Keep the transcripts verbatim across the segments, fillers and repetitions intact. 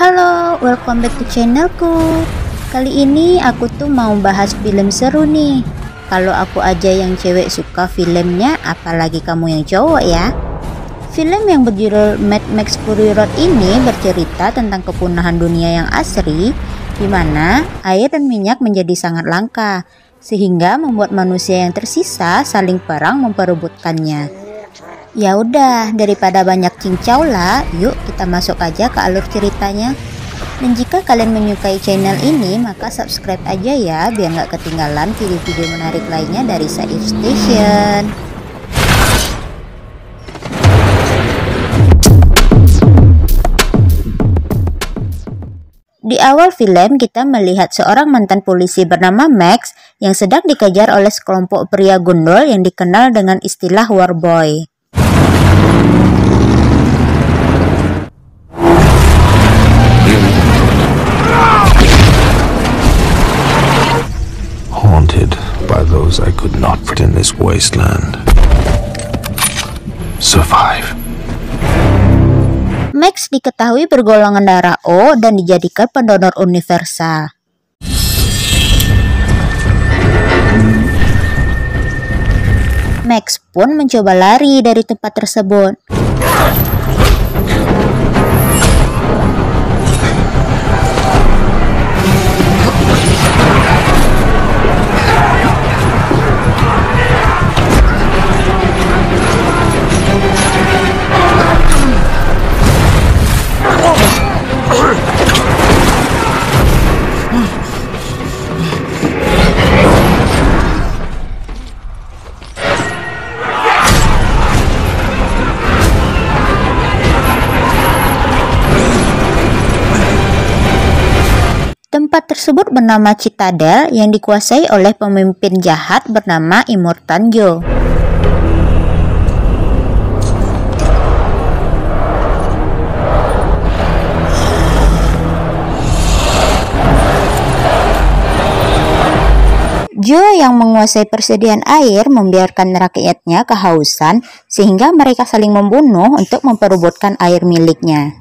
Halo, welcome back to channelku. Kali ini aku tuh mau bahas film seru nih. Kalau aku aja yang cewek suka filmnya, apalagi kamu yang cowok ya. Film yang berjudul Mad Max Fury Road ini bercerita tentang kepunahan dunia yang asri, di mana air dan minyak menjadi sangat langka, sehingga membuat manusia yang tersisa saling perang memperebutkannya. Ya udah, daripada banyak cincau lah, yuk kita masuk aja ke alur ceritanya. Dan jika kalian menyukai channel ini, maka subscribe aja ya, biar nggak ketinggalan video-video menarik lainnya dari Saif Station. Di awal film, kita melihat seorang mantan polisi bernama Max yang sedang dikejar oleh sekelompok pria gundul yang dikenal dengan istilah War Boy. By those I could not put in this wasteland. Survive. Max diketahui bergolongan darah O dan dijadikan pendonor universal. Max pun mencoba lari dari tempat tersebut. Tempat tersebut bernama Citadel yang dikuasai oleh pemimpin jahat bernama Immortan Joe. Joe yang menguasai persediaan air membiarkan rakyatnya kehausan sehingga mereka saling membunuh untuk memperebutkan air miliknya.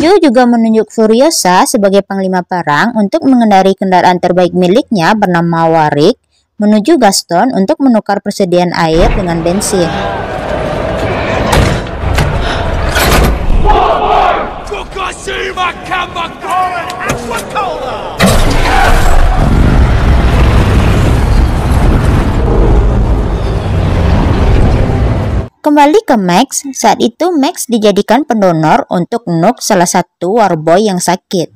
Joe juga menunjuk Furiosa sebagai panglima perang untuk mengendarai kendaraan terbaik miliknya bernama War Rig menuju Gaston untuk menukar persediaan air dengan bensin. Kembali ke Max, saat itu Max dijadikan pendonor untuk Nux, salah satu warboy yang sakit.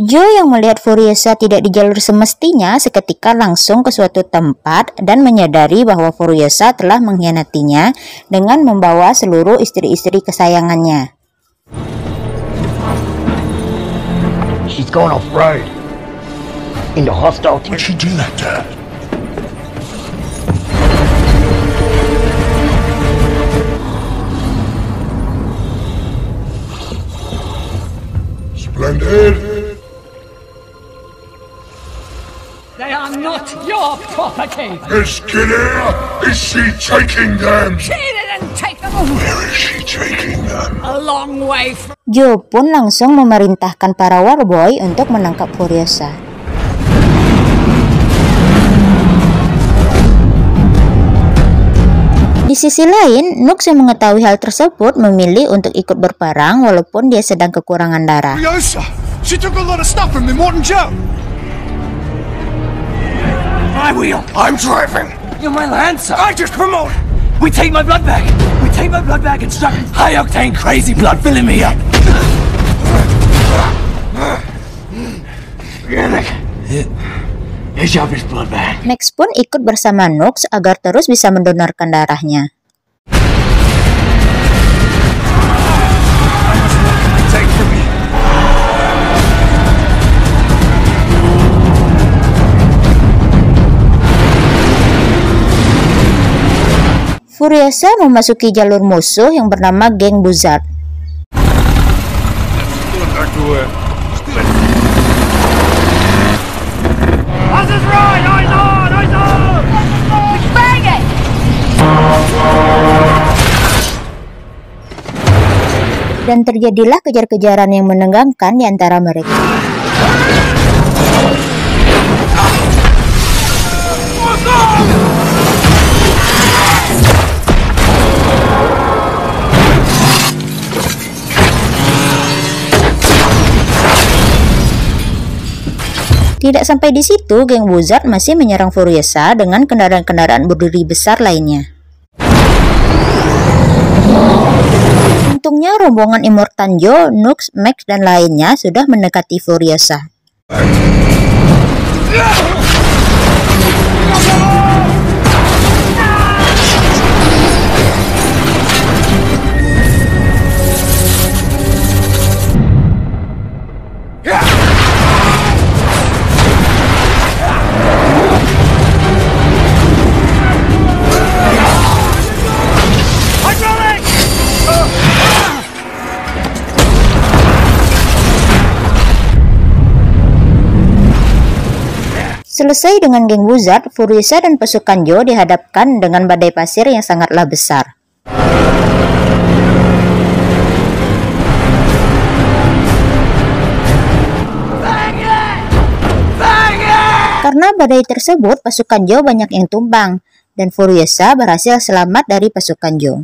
Joe yang melihat Furiosa tidak di jalur semestinya seketika langsung ke suatu tempat dan menyadari bahwa Furiosa telah mengkhianatinya dengan membawa seluruh istri-istri kesayangannya. She's gone off road. In the hostile team. Why'd she do that, Dad? Splendid. They are not your property. This kid here, is she taking them? She didn't take them. Where is she taking them? A long way from. Joe pun langsung memerintahkan para warboy untuk menangkap Furiosa. Di sisi lain, Nux yang mengetahui hal tersebut memilih untuk ikut berperang walaupun dia sedang kekurangan darah. Max pun ikut bersama Nux agar terus bisa mendonorkan darahnya. Furiosa memasuki jalur musuh yang bernama Geng Buzard. Statue. Still. Das ist right! Eyes on! Eyes on! We bang it! Dan terjadilah kejar-kejaran yang menegangkan di antara mereka. Tidak sampai di situ, geng Wizard masih menyerang Furiosa dengan kendaraan-kendaraan berduri besar lainnya. Untungnya rombongan Immortan Joe, Nux, Max, dan lainnya sudah mendekati Furiosa. Selesai dengan geng Wizard, Furiosa dan pasukan Joe dihadapkan dengan badai pasir yang sangatlah besar. Bang it! Bang it! Karena badai tersebut, pasukan Joe banyak yang tumbang, dan Furiosa berhasil selamat dari pasukan Joe.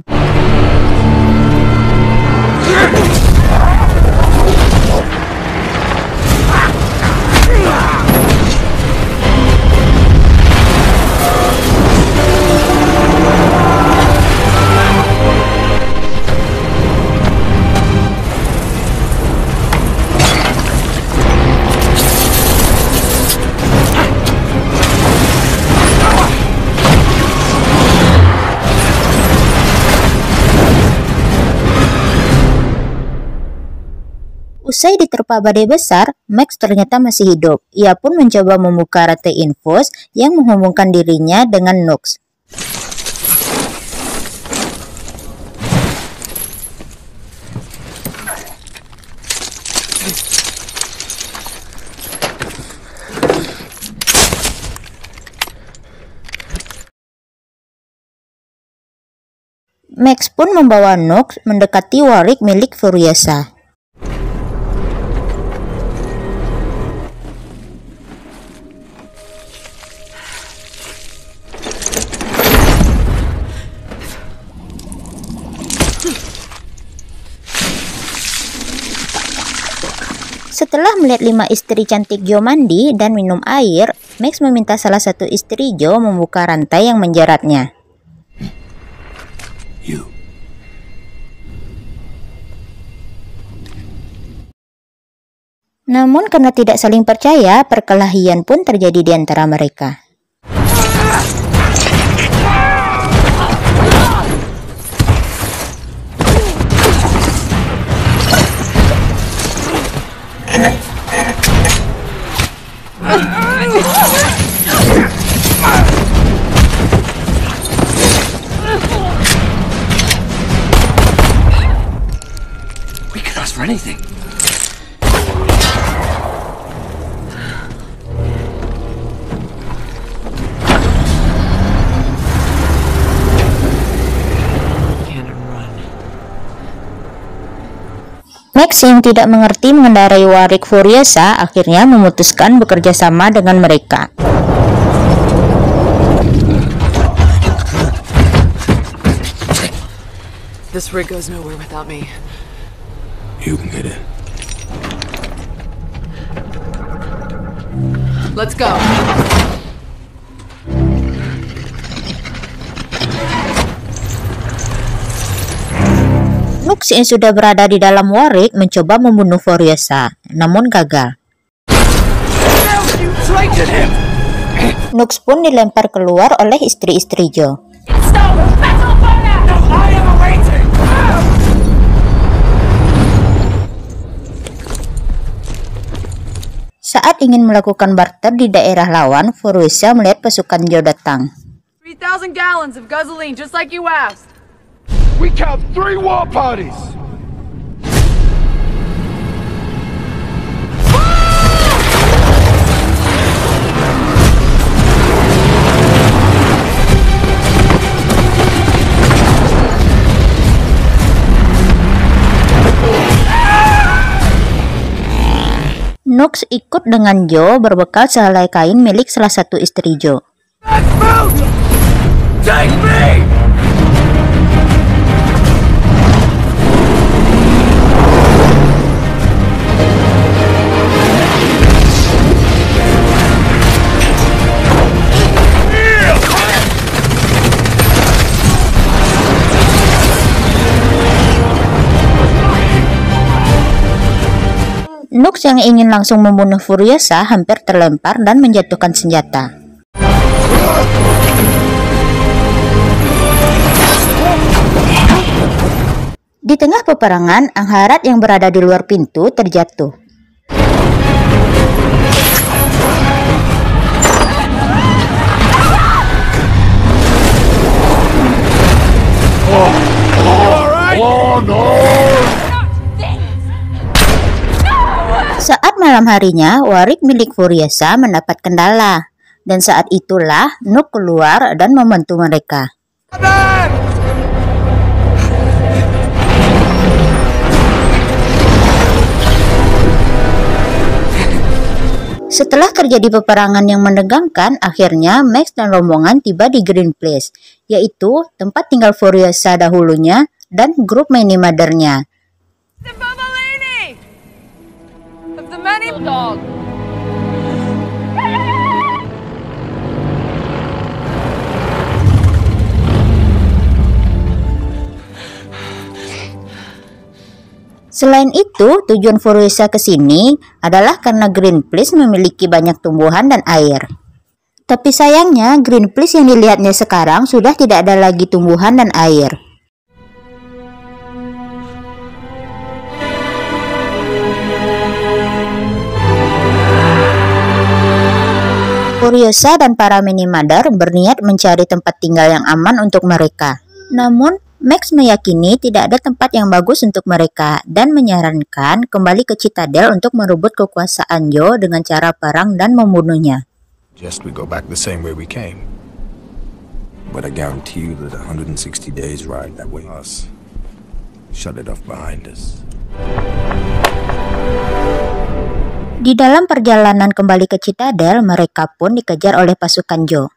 Usai diterpa badai besar, Max ternyata masih hidup. Ia pun mencoba membuka rantai infus yang menghubungkan dirinya dengan Nux. Max pun membawa Nux mendekati War Rig milik Furiosa. Setelah melihat lima istri cantik Joe mandi dan minum air, Max meminta salah satu istri Joe membuka rantai yang menjeratnya. You. Namun karena tidak saling percaya, perkelahian pun terjadi di antara mereka. Max yang tidak mengerti mengendarai War Rig Furiosa akhirnya memutuskan bekerja sama dengan mereka. This rig goes nowhere without me. You can get it. Let's go. Nux yang sudah berada di dalam War Rig mencoba membunuh Furiosa, namun gagal. Nux pun dilempar keluar oleh istri-istri Joe. Saat ingin melakukan barter di daerah lawan, Furiosa melihat pasukan Joe datang. three thousand gallons of gasoline just like you asked. We count three war parties. Nux ikut dengan Joe berbekal sehelai kain milik salah satu istri Joe. Nux yang ingin langsung membunuh Furiosa hampir terlempar dan menjatuhkan senjata. Di tengah peperangan, Angharad yang berada di luar pintu terjatuh. Oh, oh, oh, no. Saat malam harinya, War Rig milik Furiosa mendapat kendala, dan saat itulah Nux keluar dan membantu mereka. Setelah terjadi peperangan yang menegangkan, akhirnya Max dan rombongan tiba di Green Place, yaitu tempat tinggal Furiosa dahulunya dan grup mini mothernya. Dog. Selain itu, tujuan Furiosa ke sini adalah karena Green Place memiliki banyak tumbuhan dan air. Tapi sayangnya, Green Place yang dilihatnya sekarang sudah tidak ada lagi tumbuhan dan air. Furiosa dan para mini mother berniat mencari tempat tinggal yang aman untuk mereka. Namun, Max meyakini tidak ada tempat yang bagus untuk mereka dan menyarankan kembali ke Citadel untuk merebut kekuasaan Joe dengan cara perang dan membunuhnya. Just we go back the same way we came. But I guarantee you that one hundred sixty days ride that way us. Shut it off behind us. Di dalam perjalanan kembali ke Citadel, mereka pun dikejar oleh pasukan Joe.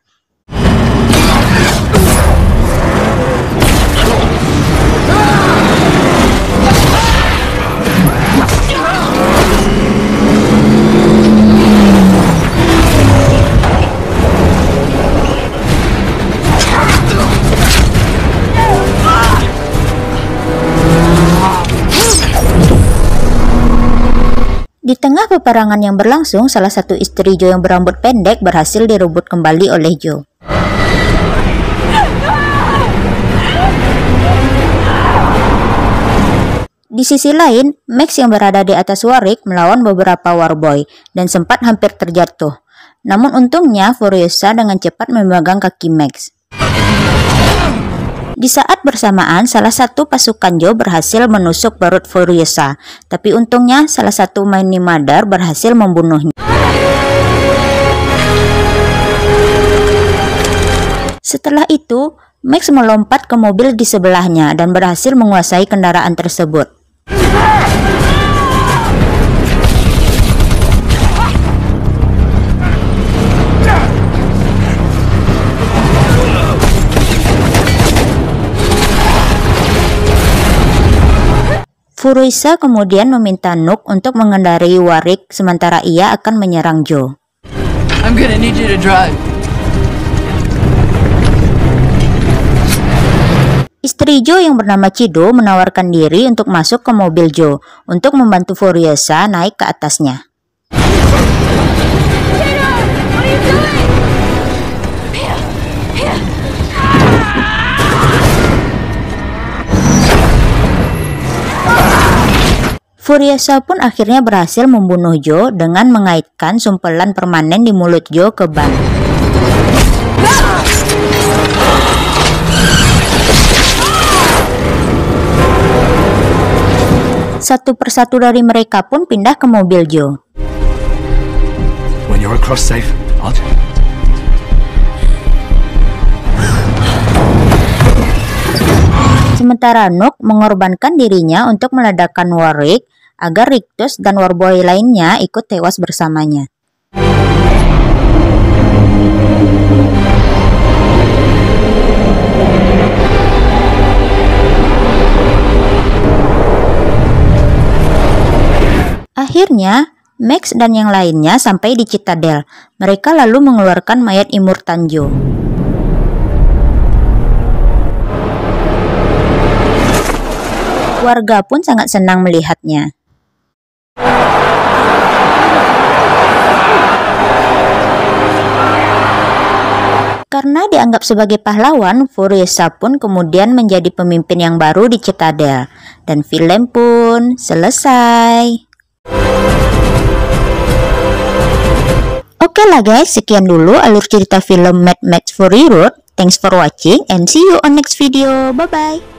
Di tengah peperangan yang berlangsung, salah satu istri Joe yang berambut pendek berhasil direbut kembali oleh Joe. Di sisi lain, Max yang berada di atas War Rig melawan beberapa War Boy dan sempat hampir terjatuh. Namun untungnya Furiosa dengan cepat memegang kaki Max. Di saat bersamaan, salah satu pasukan Joe berhasil menusuk perut Furiosa, tapi untungnya salah satu mini mother berhasil membunuhnya. Setelah itu, Max melompat ke mobil di sebelahnya dan berhasil menguasai kendaraan tersebut. Furiosa kemudian meminta Nux untuk mengendarai War Rig sementara ia akan menyerang Joe. I'm gonna need you to drive. Istri Joe yang bernama Cheedo menawarkan diri untuk masuk ke mobil Joe untuk membantu Furiosa naik ke atasnya. Furiosa pun akhirnya berhasil membunuh Joe dengan mengaitkan sumpelan permanen di mulut Joe ke ban. Satu persatu dari mereka pun pindah ke mobil Joe. When you're across safe, I'll... Sementara Nux mengorbankan dirinya untuk meledakkan War Rig. agar Rictus dan War Boy lainnya ikut tewas bersamanya. Akhirnya, Max dan yang lainnya sampai di Citadel. Mereka lalu mengeluarkan mayat Immortan Joe. Warga pun sangat senang melihatnya. Karena dianggap sebagai pahlawan, Furiosa pun kemudian menjadi pemimpin yang baru di Citadel. Dan film pun selesai. Oke lah guys, sekian dulu alur cerita film Mad Max Fury Road. Thanks for watching and see you on next video. Bye bye.